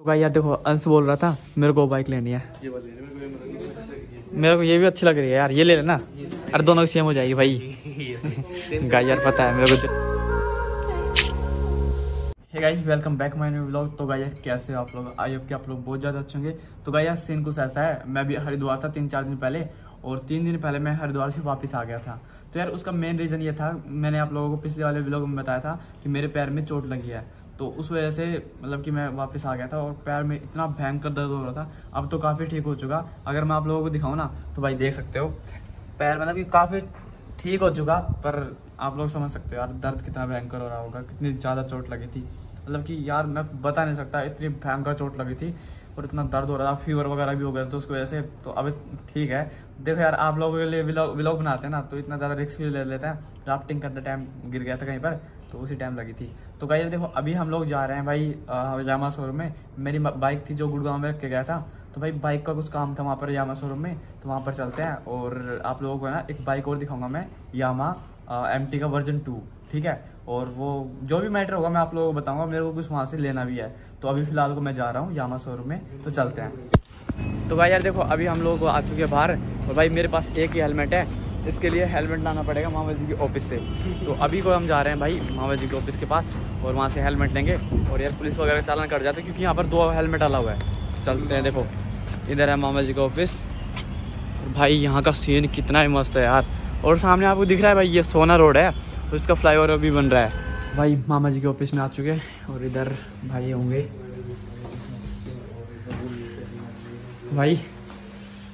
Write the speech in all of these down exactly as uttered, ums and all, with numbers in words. तो भाई यार देखो, अंश बोल रहा था मेरे को बाइक लेनी है, ये वाली मेरे को ये भी अच्छी लग रही है यार, ये ले लेना, अरे दोनों सेम हो जाएगी भाई। गाइस यार पता है मेरे को। Hey guys welcome back my new vlog. तो गाइस कैसे आप लोग, आई होप कि आप लोग बहुत ज़्यादा अच्छे होंगे। तो गाइस यार सीन कुछ ऐसा है, मैं भी हरिद्वार था तीन चार दिन पहले, और तीन दिन पहले मैं हरिद्वार से वापस आ गया था। तो यार उसका मेन रीज़न ये था, मैंने आप लोगों को पिछले वाले व्लॉग में बताया था कि मेरे पैर में चोट लगी है, तो उस वजह से मतलब कि मैं वापस आ गया था और पैर में इतना भयंकर दर्द हो रहा था। अब तो काफ़ी ठीक हो चुका, अगर मैं आप लोगों को दिखाऊँ ना तो भाई देख सकते हो पैर मतलब कि काफ़ी ठीक हो चुका, पर आप लोग समझ सकते हो यार दर्द कितना भयंकर हो रहा होगा, कितनी ज़्यादा चोट लगी थी। मतलब कि यार मैं बता नहीं सकता, इतनी भयंकर चोट लगी थी और इतना दर्द हो रहा था, फीवर वगैरह भी हो गया था उसकी वजह से। तो अब ठीक है। देखो यार आप लोगों के लिए व्लॉग व्लॉग बनाते हैं ना, तो इतना ज़्यादा रिस्क भी ले लेते हैं। राफ्टिंग करते टाइम गिर गया था कहीं पर, तो उसी टाइम लगी थी। तो गाइस देखो अभी हम लोग जा रहे हैं भाई यामाहा शोरूम में। मेरी बाइक थी जो गुड़गांव में रख के गया था, तो भाई बाइक का कुछ काम था वहाँ पर यामाहा शोरूम में, तो वहाँ पर चलते हैं। और आप लोगों को ना एक बाइक और दिखाऊंगा मैं, यामाहा एम टी का वर्जन टू, ठीक है। और वो जो भी मैटर होगा मैं आप लोगों को बताऊँगा, मेरे को कुछ वहाँ से लेना भी है। तो अभी फिलहाल को मैं जा रहा हूँ यामाहा शोरूम में, तो चलते हैं। तो भाई यार देखो अभी हम लोग आ चुके हैं बाहर, और भाई मेरे पास एक ही हेलमेट है, इसके लिए हेलमेट लाना पड़ेगा मामा जी के ऑफिस से। तो अभी को हम जा रहे हैं भाई मामा जी के ऑफिस के पास, और वहाँ से हेलमेट लेंगे। और यार पुलिस वगैरह चालान कर जाते हैं, क्योंकि यहाँ पर दो हेलमेट अलाउ है। चलते हैं। देखो इधर है मामा जी का ऑफिस। भाई यहाँ का सीन कितना ही मस्त है यार, और सामने आपको दिख रहा है भाई ये सोना रोड है, और इसका फ्लाई ओवर भी बन रहा है। भाई मामा जी के ऑफिस में आ चुके हैं, और इधर भाई होंगे। भाई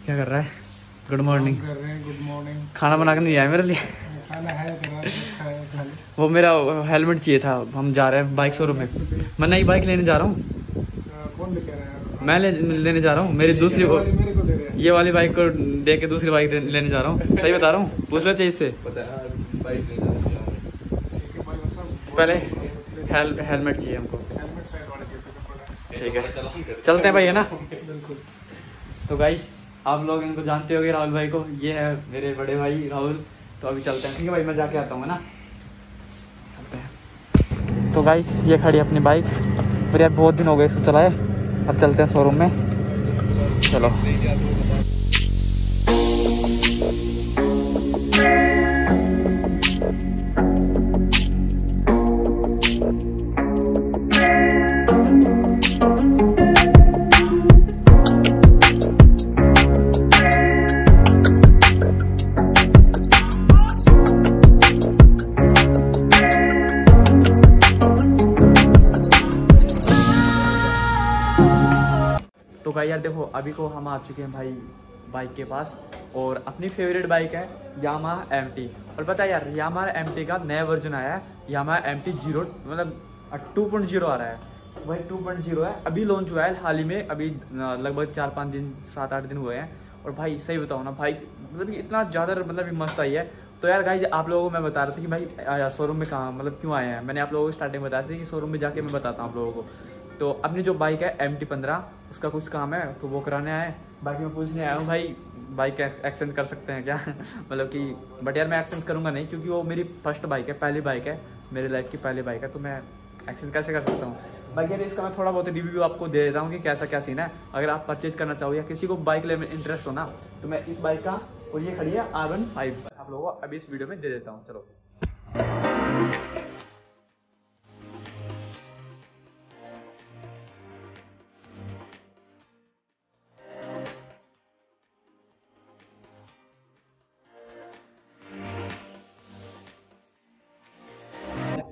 क्या कर रहा है? Good morning. Good morning. खाना बना के नहीं आया मेरे लिए? खाना है तेरा, वो मेरा हेलमेट चाहिए था। हम जा रहे हैं बाइक शोरूम में, मैं नई बाइक लेने जा रहा हूँ। कौन लेके आ रहा है? मैं ले, लेने जा रहा हूँ मेरी दूसरी वाली, मेरे को दे रहा है। ये वाली बाइक को दे के दूसरी बाइक लेने जा रहा हूँ। सही बता रहा हूँ, पूछ लो चाहिए इससे। पहले हेलमेट चाहिए हमको, ठीक है चलते हैं भाई, है ना। तो गाइस आप लोग इनको जानते होंगे, राहुल भाई को। ये है मेरे बड़े भाई राहुल। तो अभी चलते हैं, ठीक है भाई मैं जाके आता हूँ ना, चलते हैं। तो गाइस ये खड़ी अपनी बाइक, और यार बहुत दिन हो गए इसको चलाए। अब चलते हैं शोरूम में, चलो। तो भाई यार देखो अभी को हम आ चुके हैं भाई बाइक के पास, और अपनी फेवरेट बाइक है यामाहा एम टी। और पता है यार यामाहा एम टी का नया वर्जन आया है, यामाहा एम टी जीरो मतलब टू पॉइंट जीरो आ रहा है भाई, टू पॉइंट जीरो है। अभी लॉन्च हुआ है हाल ही में, अभी लगभग चार पाँच दिन सात आठ दिन हुए हैं। और भाई सही बताओ ना भाई, मतलब इतना ज़्यादा मतलब मस्त आई है। तो यार गाइस आप लोगों को मैं बता रहा था कि भाई शोरूम में कहाँ मतलब क्यों आए हैं। मैंने आप लोगों को स्टार्टिंग में बताया था कि शोरूम में जाके मैं बताता हूँ आप लोगों को। तो अपनी जो बाइक है एम टी पंद्रह, उसका कुछ काम है तो वो कराने आए। बाकी मैं पूछने आया हूँ भाई बाइक एक्सचेंज कर सकते हैं क्या, मतलब कि बट यार मैं एक्सचेंज करूँगा नहीं, क्योंकि वो मेरी फर्स्ट बाइक है, पहली बाइक है मेरी लाइफ की, पहली बाइक है, तो मैं एक्सचेंज कैसे कर सकता हूँ। बाकी यार इसका मैं थोड़ा बहुत रिव्यू आपको दे देता हूँ कि कैसा क्या सीन है। अगर आप परचेज करना चाहो या किसी को बाइक लेने में इंटरेस्ट हो ना, तो मैं इस बाइक का, और ये खड़ी है आर वन फाइव, आप लोगों को अभी इस वीडियो में दे देता हूँ, चलो।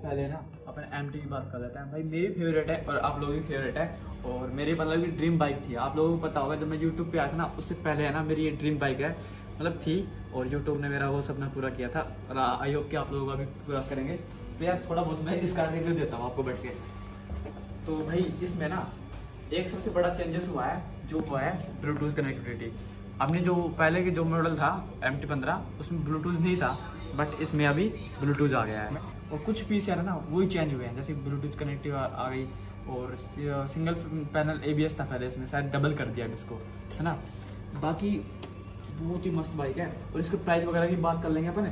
पहले ना अपन एम टी की बात कर लेते हैं। भाई मेरी फेवरेट है और आप लोगों की फेवरेट है, और मेरी मतलब कि ड्रीम बाइक थी। आप लोगों को पता होगा जब मैं यूट्यूब पे आया था ना, उससे पहले है ना मेरी ये ड्रीम बाइक है मतलब थी, और यूट्यूब ने मेरा वो सपना पूरा किया था, और आई होप कि आप लोगों का भी पूरा करेंगे। तो यार थोड़ा बहुत मैं इसका रिव्यू देता हूँ आपको बैठ के। तो भाई इसमें ना एक सबसे बड़ा चेंजेस हुआ है, जो हुआ है ब्लूटूथ कनेक्टिविटी। अपने जो पहले के जो मॉडल था एम टी पंद्रह, उसमें ब्लूटूथ नहीं था, बट इसमें अभी ब्लूटूथ आ गया है। और कुछ पीस है ना वही चेंज हुए हैं, जैसे ब्लूटूथ कनेक्टिव आ गई, और सिंगल पैनल एबीएस था पहले, इसमें शायद डबल कर दिया इसको, है ना। बाकी बहुत ही मस्त बाइक है, और इसके प्राइस वगैरह की बात कर लेंगे अपन।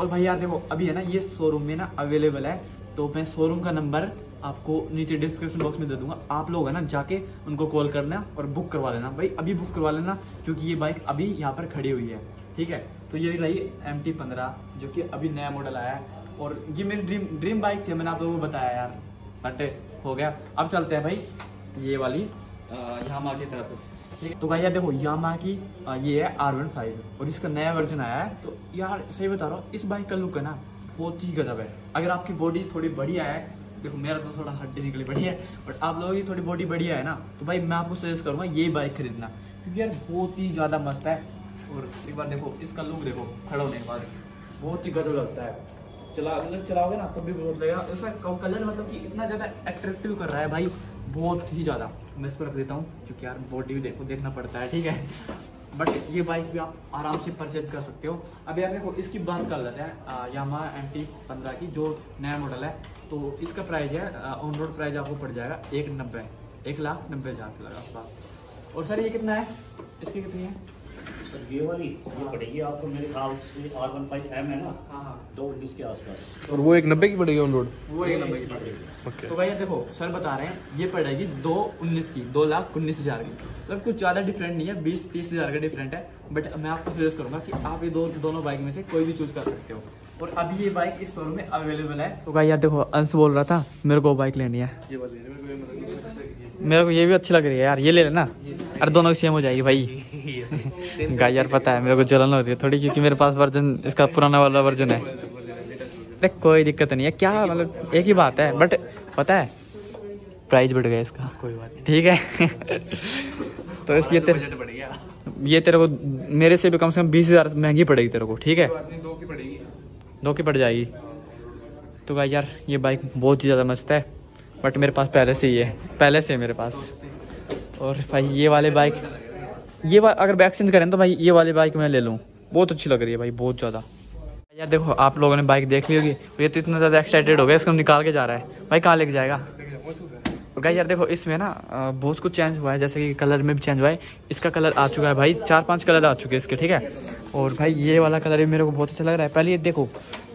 और भाई यार देखो अभी है ना ये शोरूम में ना अवेलेबल है, तो मैं शोरूम का नंबर आपको नीचे डिस्क्रिप्शन बॉक्स में दे दूंगा। आप लोग है ना जाके उनको कॉल करना और बुक करवा लेना भाई, अभी बुक करवा लेना क्योंकि ये बाइक अभी यहाँ पर खड़ी हुई है। ठीक है, तो ये रही एम टी पंद्रह जो कि अभी नया मॉडल आया है और ये मेरी ड्रीम ड्रीम बाइक थी, मैंने आप लोगों को बताया यार। बटे हो गया, अब चलते हैं भाई ये वाली यामाहा की तरफ। तो भाई यार देखो यामाहा की ये है आर वन फाइव और इसका नया वर्जन आया है। तो यार सही बता रहा हूँ, इस बाइक का लुक है ना बहुत ही गजब है। अगर आपकी बॉडी थोड़ी बढ़िया है, देखो मेरा तो थोड़ा हड्डी निकली बड़ी है बट आप लोगों की थोड़ी बॉडी बढ़िया है ना, तो भाई मैं आपको सजेस्ट करूँगा ये बाइक खरीदना क्योंकि यार बहुत ही ज़्यादा मस्त है। और एक बार देखो इसका लुक देखो, खड़ा होने के बाद बहुत ही गजब लगता है। चला मतलब चलाओगे ना तब भी बहुत लगेगा। इसका कलर मतलब कि इतना ज़्यादा अट्रैक्टिव कर रहा है भाई, बहुत ही ज़्यादा। मैं इसको रख देता हूँ क्योंकि यार बॉडी भी देखो देखना पड़ता है। ठीक है, बट ये बाइक भी आप आराम से परचेज कर सकते हो। अब यार देखो इसकी बात कर लेते हैं यामाहा एम टी पंद्रह की जो नया मॉडल है। तो इसका प्राइस है ऑन रोड प्राइस आपको पड़ जाएगा एक नब्बे एक लाख नब्बे हज़ार के लगभग। और सर ये कितना है, इसकी कितनी है सर ये वाली? ये पड़ेगी आपको मेरे ख्याल से आर वन फाइव एम है ना, हाँ दो उन्नीस के आसपास। और वो एक नब्बे की पड़ेगी ऑन रोड, वो एक नब्बे की पड़ेगी। तो भाई देखो सर बता रहे हैं ये पड़ेगी दो उन्नीस की, दो लाख उन्नीस हज़ार की। मतलब कुछ ज़्यादा डिफरेंट नहीं है, बीस तीस हज़ार का डिफरेंट है। बट मैं आपको सजेस्ट करूँगा कि आप ये दो दोनों बाइक में से कोई भी चूज़ कर सकते हो। और अभी ये बाइक इस शोरूम में अवेलेबल है। तो भाई यार देखो अंश बोल रहा था मेरे को बाइक लेनी है, ये मेरे को ये भी अच्छी लग रही है यार, ये ले लेना। अरे दोनों सेम हो जाएगी भाई। गाय यार पता है मेरे को जलन हो रही है थोड़ी क्योंकि मेरे पास वर्जन इसका पुराना वाला वर्जन है। अरे कोई दिक्कत नहीं है, क्या मतलब एक ही बात है। बट पता है प्राइस बढ़ गया इसका, कोई बात नहीं। ठीक है तो इस ये तेरे ये तेरे को मेरे से भी कम से कम बीस हज़ार महंगी पड़ेगी तेरे को। ठीक है, दो की पड़ेगी, दो की पड़ जाएगी। तो गाय यार ये बाइक बहुत ही ज़्यादा मस्त है बट मेरे पास पहले से ही है, पहले से है मेरे पास। और भाई ये वाले बाइक ये अगर बैक चेंज करें तो भाई ये वाली बाइक मैं ले लूँ, बहुत अच्छी लग रही है भाई बहुत ज़्यादा। यार देखो आप लोगों ने बाइक देख ली होगी, ये तो इतना ज़्यादा एक्साइटेड हो गया, इसको निकाल के जा रहा है भाई, कहाँ लेके जाएगा। और गाइस यार देखो इसमें ना बहुत कुछ चेंज हुआ है, जैसे कि कलर में भी चेंज हुआ है। इसका कलर आ चुका है भाई, चार पाँच कलर आ चुके हैं इसके। ठीक है, और भाई ये वाला कलर भी मेरे को बहुत अच्छा लग रहा है। पहले ये देखो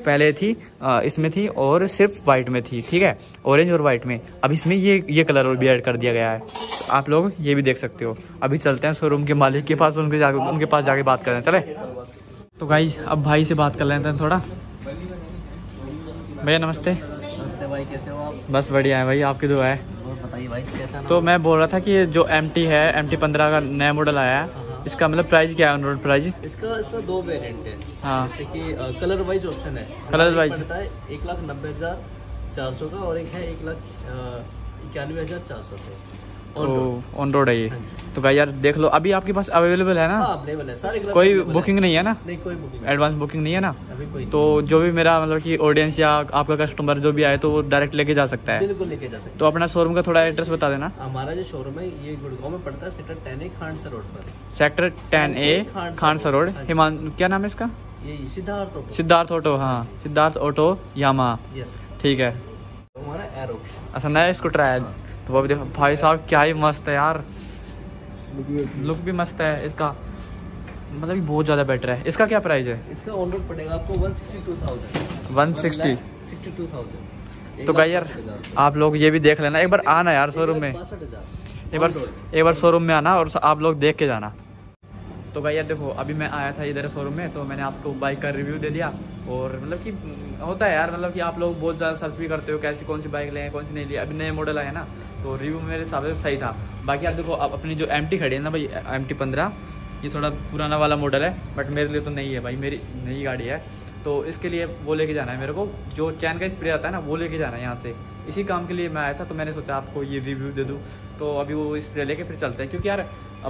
पहले थी आ, इसमें थी और सिर्फ वाइट में थी। ठीक है, ऑरेंज और वाइट में, अब इसमें ये ये कलर और भी ऐड कर दिया गया है। तो आप लोग ये भी देख सकते हो। अभी चलते हैं शोरूम के मालिक के पास, उनके जाके उनके पास जाके बात करें चले। तो गाइस अब भाई से बात कर लेते हैं थोड़ा। भैया नमस्ते। नमस्ते भाई, कैसे हो आप? बस बढ़िया है भाई, आपकी दुआ है। बताइए भाई कैसा? तो मैं बोल रहा था कि जो एम टी है एम टी पंद्रह का नया मॉडल आया है, इसका मतलब प्राइस क्या है ऑन रोड प्राइस? इसका इसका दो वेरिएंट है। हाँ, जैसे कि कलर वाइज ऑप्शन है। कलर वाइज पड़ता है एक लाख नब्बे हज़ार चार सौ का और एक है एक लाख इक्यानवे हज़ार चार सौ का। और ऑन रोड है ये। तो भाई यार देख लो अभी आपके पास अवेलेबल है ना? अवेलेबल है सर, कोई बुकिंग नहीं है ना? नहीं, कोई बुकिंग, एडवांस बुकिंग नहीं है ना अभी। तो जो भी मेरा मतलब कि ऑडियंस या आपका कस्टमर जो भी आए तो वो डायरेक्ट लेके जा सकता है? बिल्कुल लेके जा सकता है। तो अपना शोरूम का थोड़ा एड्रेस बता देना। हमारा जो शोरूम है ये गुड़गांव में पड़ता है, sector ten A Khansa road पर। Sector ten A Khansa road. हिमान क्या नाम है इसका? ये सिद्धार्थ ऑटो। सिद्धार्थ ऑटो, हाँ सिद्धार्थ ऑटो यामाहा। ठीक है, अच्छा नया स्कूटर आया तो वो देखो भाई साहब क्या ही मस्त है यार, लुक भी मस्त है इसका, मतलब बहुत ज़्यादा बेटर है। इसका क्या प्राइस है? इसका ऑन रोड पड़ेगा आपको एक लाख बासठ हज़ार। तो भाई यार आप लोग ये भी देख लेना, एक बार आना यार शोरूम में, एक बार एक बार शोरूम में आना और आप लोग देख के जाना। तो भाई यार देखो अभी मैं आया था इधर शोरूम में, तो मैंने आपको बाइक का रिव्यू दे दिया। और मतलब कि होता है यार, मतलब कि आप लोग बहुत ज़्यादा सर्च भी करते हो कैसी कौन सी बाइक लें कौन सी नहीं ली। अभी नए मॉडल आए ना तो रिव्यू मेरे हिसाब से सही था। बाकी आप देखो आप अपनी जो एम टी खड़ी है ना भाई, एम टी पंद्रह ये थोड़ा पुराना वाला मॉडल है बट मेरे लिए तो नहीं है भाई, मेरी नई गाड़ी है। तो इसके लिए वो लेके जाना है मेरे को, जो चैन का स्प्रे आता है ना वो लेके जाना है यहाँ से, इसी काम के लिए मैं आया था। तो मैंने सोचा आपको ये रिव्यू दे दूँ। तो अभी वो स्प्रे लेके फिर चलते हैं क्योंकि यार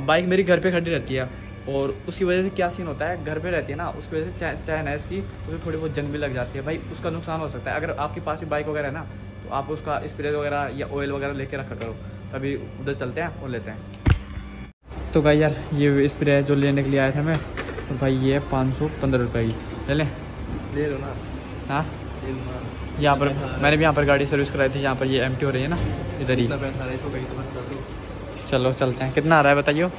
बाइक मेरी घर पर खड़ी रहती है और उसकी वजह से क्या सीन होता है, घर पे रहती है ना उसकी वजह से चैन है इसकी, उसमें थोड़ी बहुत जंग भी लग जाती है भाई, उसका नुकसान हो सकता है। अगर आपके पास भी बाइक वगैरह है ना तो आप उसका स्प्रे वगैरह या ऑयल वगैरह लेके रखा करो। तभी उधर चलते हैं और लेते हैं। तो भाई यार ये स्प्रे जो लेने के लिए आया था मैं, तो भाई ये पाँच सौ पंद्रह रुपये की ले लें, ले लो ना। हाँ यहाँ पर मैंने भी यहाँ पर गाड़ी सर्विस कराई थी, यहाँ पर ये एम टी हो रही है ना इधर ही। चलो चलते हैं, कितना आ रहा है बताइए।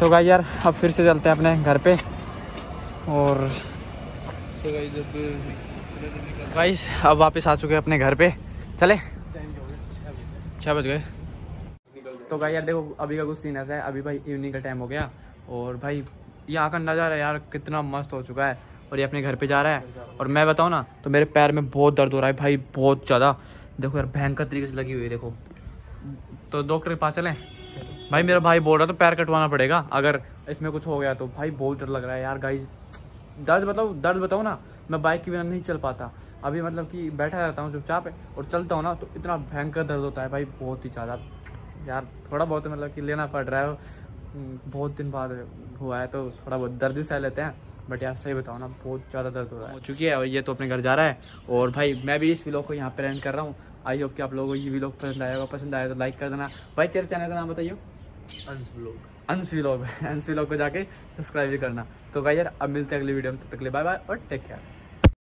तो भाई यार अब फिर से चलते हैं अपने घर पे। और तो भाई अब वापस आ चुके हैं अपने घर पे, चले। छः बज गए। तो भाई यार देखो अभी का कुछ सीन ऐसा है, अभी भाई इवनिंग का टाइम हो गया और भाई यहाँ का नज़ारा यार कितना मस्त हो चुका है। और ये अपने घर पे जा रहा है और मैं बताऊँ ना तो मेरे पैर में बहुत दर्द हो रहा है भाई, बहुत ज़्यादा। देखो यार भयंकर तरीके से लगी हुई है, देखो। तो डॉक्टर के पास चलें भाई, मेरा भाई बोल रहा है तो पैर कटवाना पड़ेगा अगर इसमें कुछ हो गया तो। भाई बहुत डर लग रहा है यार गाइस, दर्द बताओ दर्द बताओ ना, मैं बाइक के बिना नहीं चल पाता अभी, मतलब कि बैठा रहता हूँ चुपचाप और चलता हूँ ना तो इतना भयंकर दर्द होता है भाई, बहुत ही ज़्यादा यार। थोड़ा बहुत मतलब कि लेना पड़ रहा है, बहुत दिन बाद हुआ है तो थोड़ा बहुत दर्द ही सह लेते हैं, बट यार सही बताओ ना बहुत ज़्यादा दर्द हो रहा है, हो चुकी है। और ये तो अपने घर जा रहा है और भाई मैं भी इस व्लॉग को यहाँ पर एंड कर रहा हूँ। आई होप कि आप लोगों को ये व्लॉग पसंद आया होगा, पसंद आया तो लाइक कर देना भाई। तेरे चैनल का नाम बताइए, अंश व्लॉग, अंश व्लॉग, अंश व्लॉग को जाके सब्सक्राइब भी करना। तो भाई यार अब मिलते हैं अगली वीडियो में, तब तक के लिए बाय बाय और टेक केयर।